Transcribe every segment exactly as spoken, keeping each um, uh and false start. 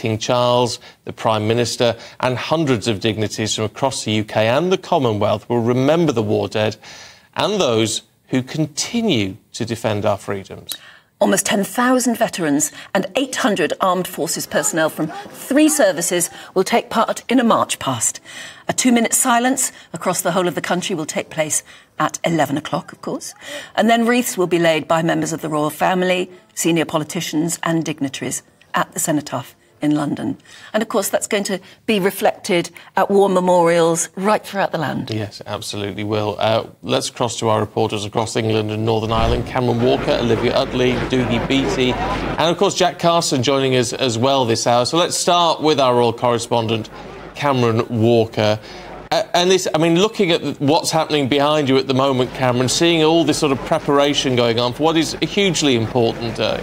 King Charles, the Prime Minister, and hundreds of dignitaries from across the U K and the Commonwealth will remember the war dead and those who continue to defend our freedoms. Almost ten thousand veterans and eight hundred armed forces personnel from three services will take part in a march past. A two-minute silence across the whole of the country will take place at eleven o'clock, of course. And then wreaths will be laid by members of the royal family, senior politicians and dignitaries at the Cenotaph in London. And, of course, that's going to be reflected at war memorials right throughout the land. Yes, absolutely will. Uh, let's cross to our reporters across England and Northern Ireland. Cameron Walker, Olivia Utley, Doogie Beattie and, of course, Jack Carson joining us as well this hour. So let's start with our royal correspondent, Cameron Walker. Uh, and this, I mean, looking at what's happening behind you at the moment, Cameron, seeing all this sort of preparation going on for what is a hugely important day.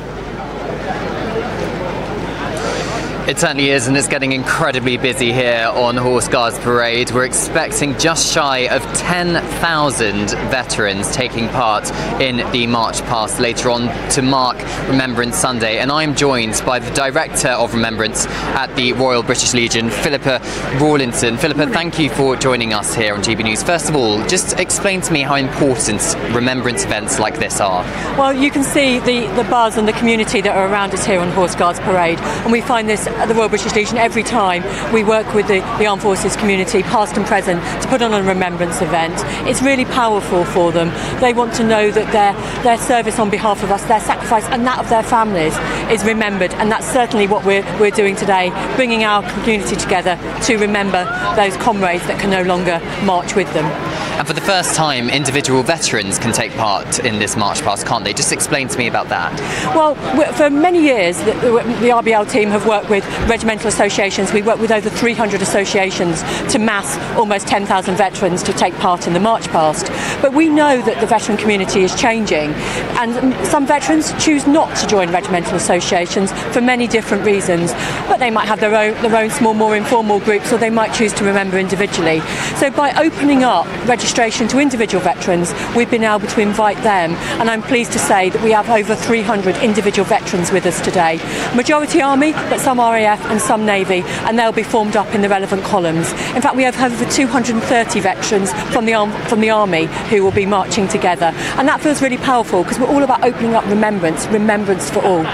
It certainly is, and it's getting incredibly busy here on Horse Guards Parade. We're expecting just shy of ten thousand veterans taking part in the march past later on to mark Remembrance Sunday. And I'm joined by the Director of Remembrance at the Royal British Legion, Philippa Rawlinson. Philippa, thank you for joining us here on G B News. First of all, just explain to me how important remembrance events like this are. Well, you can see the, the buzz and the community that are around us here on Horse Guards Parade, and we find this at the Royal British Legion every time we work with the, the armed forces community, past and present, to put on a remembrance event. It's really powerful for them. They want to know that their their service on behalf of us, their sacrifice and that of their families is remembered, and that's certainly what we're, we're doing today, bringing our community together to remember those comrades that can no longer march with them. And for the first time, individual veterans can take part in this march past, can't they? Just explain to me about that. Well, for many years, the, the R B L team have worked with regimental associations. We work with over three hundred associations to mass almost ten thousand veterans to take part in the march past. But we know that the veteran community is changing, and some veterans choose not to join regimental associations for many different reasons, but they might have their own, their own small, more informal groups, or they might choose to remember individually. So by opening up registration to individual veterans, we've been able to invite them, and I'm pleased to say that we have over three hundred individual veterans with us today. Majority Army, but some are R A F and some Navy, and they'll be formed up in the relevant columns. In fact, we have over two hundred thirty veterans from the, arm, from the Army who will be marching together, and that feels really powerful because we're all about opening up remembrance, remembrance for all.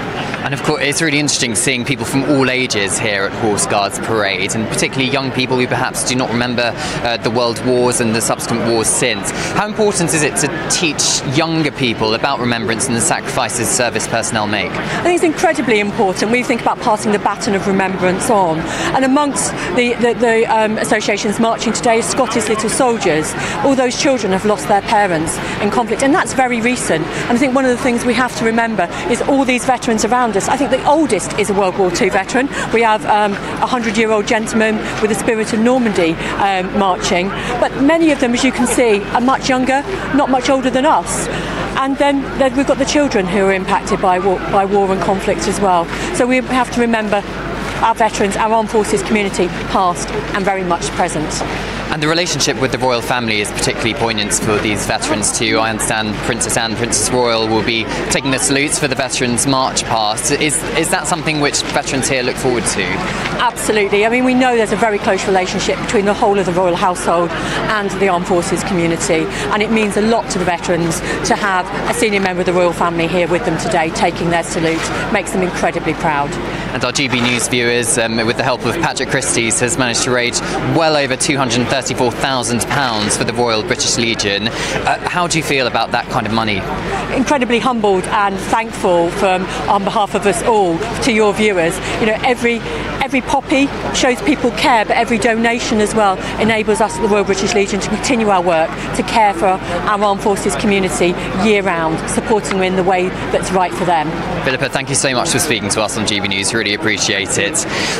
And of course, it's really interesting seeing people from all ages here at Horse Guards Parade, and particularly young people who perhaps do not remember uh, the world wars and the subsequent wars since. How important is it to teach younger people about remembrance and the sacrifices service personnel make? I think it's incredibly important. We think about passing the baton of remembrance on, and amongst the, the, the um, associations marching today is Scottish Little Soldiers. All those children have lost their parents in conflict, and that's very recent, and I think one of the things we have to remember is all these veterans around us. I think the oldest is a World War Two veteran. We have um, a hundred year old gentleman with the Spirit of Normandy um, marching, but many of them, as you can see, are much younger, not much older than us. And then, then we've got the children who are impacted by war, by war and conflict as well. So we have to remember our veterans, our armed forces community, past and very much present. And the relationship with the royal family is particularly poignant for these veterans too. I understand Princess Anne, Princess Royal will be taking the salutes for the Veterans March past. Is, is that something which veterans here look forward to? Absolutely. I mean, we know there's a very close relationship between the whole of the royal household and the armed forces community, and it means a lot to the veterans to have a senior member of the royal family here with them today taking their salute. Makes them incredibly proud. And our G B News viewers, um, with the help of Patrick Christie's, has managed to raise well over two hundred thirty-four thousand pounds for the Royal British Legion. Uh, how do you feel about that kind of money? Incredibly humbled and thankful from, on behalf of us all, to your viewers. You know, every every poppy shows people care, but every donation as well enables us at the Royal British Legion to continue our work to care for our armed forces community year round, supporting them in the way that's right for them. Philippa, thank you so much for speaking to us on G B News. Really appreciate it.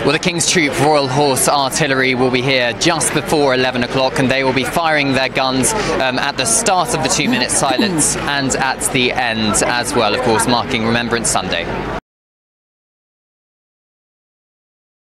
Well, the King's Troop Royal Horse Artillery will be here just before eleven o'clock, and they will be firing their guns um, at the start of the two-minute silence and at the end as well, of course, marking Remembrance Sunday.